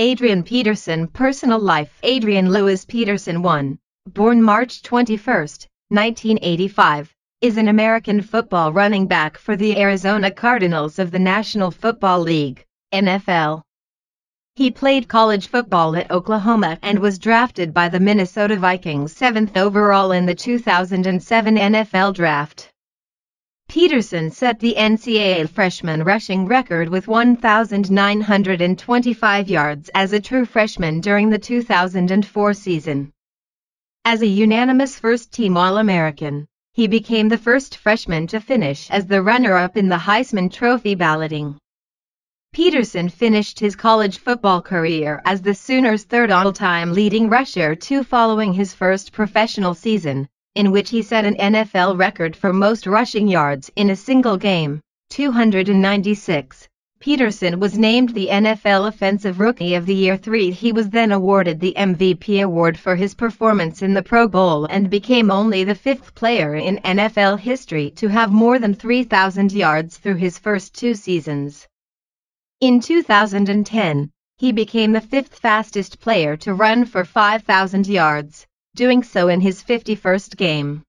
Adrian Peterson personal life. Adrian Lewis Peterson born March 21, 1985, is an American football running back for the Arizona Cardinals of the National Football League, NFL. He played college football at Oklahoma and was drafted by the Minnesota Vikings 7th overall in the 2007 NFL Draft. Peterson set the NCAA freshman rushing record with 1,925 yards as a true freshman during the 2004 season. As a unanimous first-team All-American, he became the first freshman to finish as the runner-up in the Heisman Trophy balloting. Peterson finished his college football career as the Sooners' third all-time leading rusher following his first professional season, in which he set an NFL record for most rushing yards in a single game, 296. Peterson was named the NFL Offensive Rookie of the Year 3. He was then awarded the MVP award for his performance in the Pro Bowl and became only the 5th player in NFL history to have more than 3,000 yards through his first two seasons. In 2010, he became the 5th fastest player to run for 5,000 yards, doing so in his 51st game.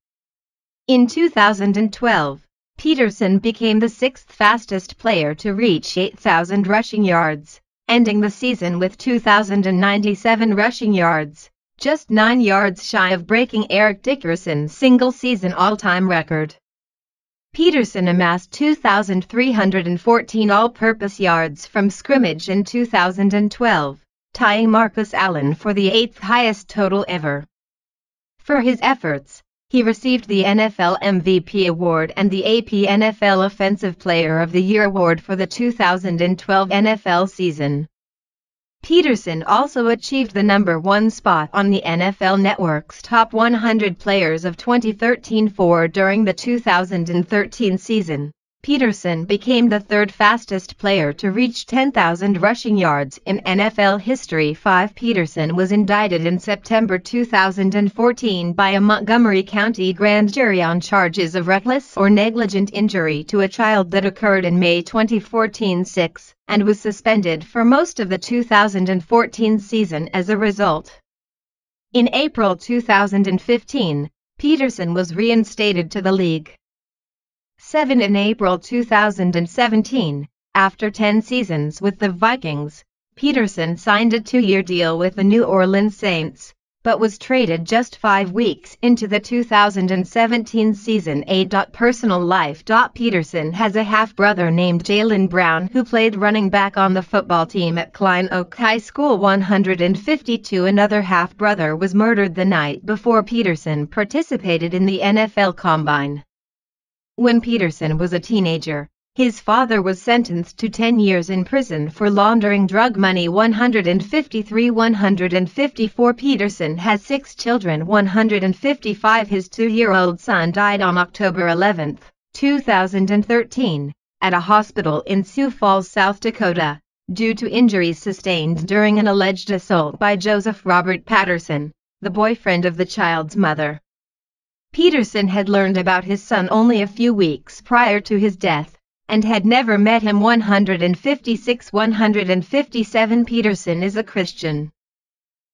In 2012, Peterson became the 6th fastest player to reach 8,000 rushing yards, ending the season with 2,097 rushing yards, just 9 yards shy of breaking Eric Dickerson's single-season all-time record. Peterson amassed 2,314 all-purpose yards from scrimmage in 2012, tying Marcus Allen for the 8th highest total ever. For his efforts, he received the NFL MVP award and the AP NFL Offensive Player of the Year award for the 2012 NFL season. Peterson also achieved the #1 spot on the NFL Network's Top 100 Players of 2013-4 during the 2013 season. Peterson became the 3rd fastest player to reach 10,000 rushing yards in NFL history. 5. Peterson was indicted in September 2014 by a Montgomery County grand jury on charges of reckless or negligent injury to a child that occurred in May 2014 6, and was suspended for most of the 2014 season as a result. In April 2015, Peterson was reinstated to the league. 7. In April 2017, after 10 seasons with the Vikings, Peterson signed a 2-year deal with the New Orleans Saints, but was traded just 5 weeks into the 2017 season. 8. Personal life. Peterson has a half-brother named Jalen Brown who played running back on the football team at Klein Oak High School. 152. Another half-brother was murdered the night before Peterson participated in the NFL Combine. When Peterson was a teenager, his father was sentenced to 10 years in prison for laundering drug money. 153. 154. Peterson has 6 children. 155. His 2-year-old son died on October 11, 2013, at a hospital in Sioux Falls, South Dakota, due to injuries sustained during an alleged assault by Joseph Robert Patterson, the boyfriend of the child's mother. Peterson had learned about his son only a few weeks prior to his death, and had never met him. 156. 157. Peterson is a Christian.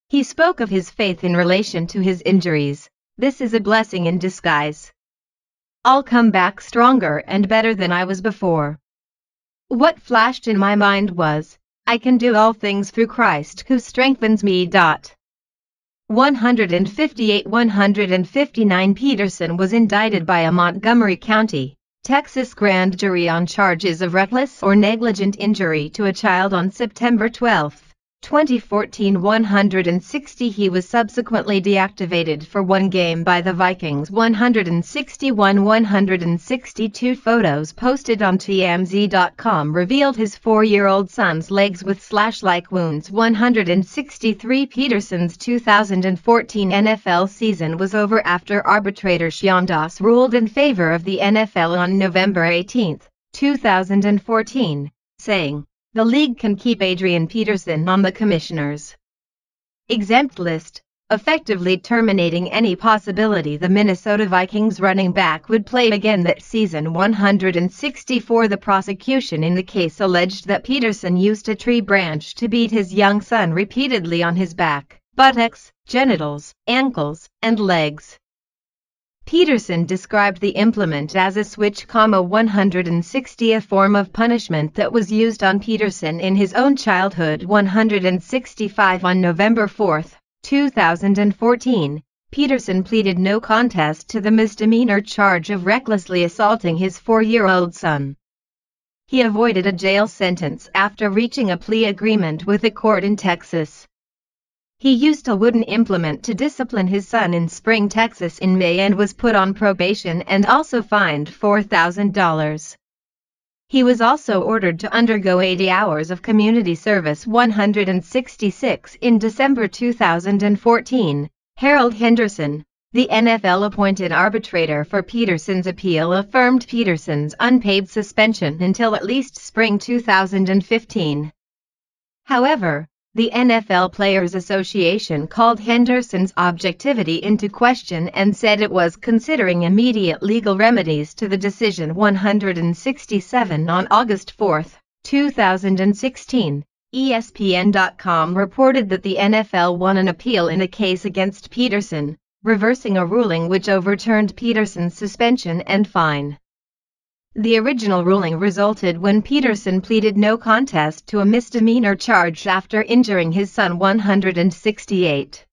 He spoke of his faith in relation to his injuries. "This is a blessing in disguise. I'll come back stronger and better than I was before. What flashed in my mind was, I can do all things through Christ who strengthens me." 158. 159. Peterson was indicted by a Montgomery County, Texas grand jury on charges of reckless or negligent injury to a child on September 12, 2014. 160. He was subsequently deactivated for 1 game by the Vikings. 161. 162. Photos posted on TMZ.com revealed his 4-year-old son's legs with slash-like wounds. 163. Peterson's 2014 NFL season was over after arbitrator Shyam Das ruled in favor of the NFL on November 18, 2014, saying, "The league can keep Adrian Peterson on the commissioner's exempt list, effectively terminating any possibility the Minnesota Vikings running back would play again that season. 164 The prosecution in the case alleged that Peterson used a tree branch to beat his young son repeatedly on his back, buttocks, genitals, ankles, and legs. Peterson described the implement as a switch, 160 a form of punishment that was used on Peterson in his own childhood. 165 On November 4, 2014, Peterson pleaded no contest to the misdemeanor charge of recklessly assaulting his 4-year-old son. He avoided a jail sentence after reaching a plea agreement with a court in Texas. He used a wooden implement to discipline his son in Spring, Texas in May and was put on probation and also fined $4,000. He was also ordered to undergo 80 hours of community service. 166 In December 2014, Harold Henderson, the NFL-appointed arbitrator for Peterson's appeal, affirmed Peterson's unpaid suspension until at least spring 2015. However, the NFL Players Association called Henderson's objectivity into question and said it was considering immediate legal remedies to the decision. 167 On August 4, 2016, ESPN.com reported that the NFL won an appeal in a case against Peterson, reversing a ruling which overturned Peterson's suspension and fine. The original ruling resulted when Peterson pleaded no contest to a misdemeanor charge after injuring his son. 168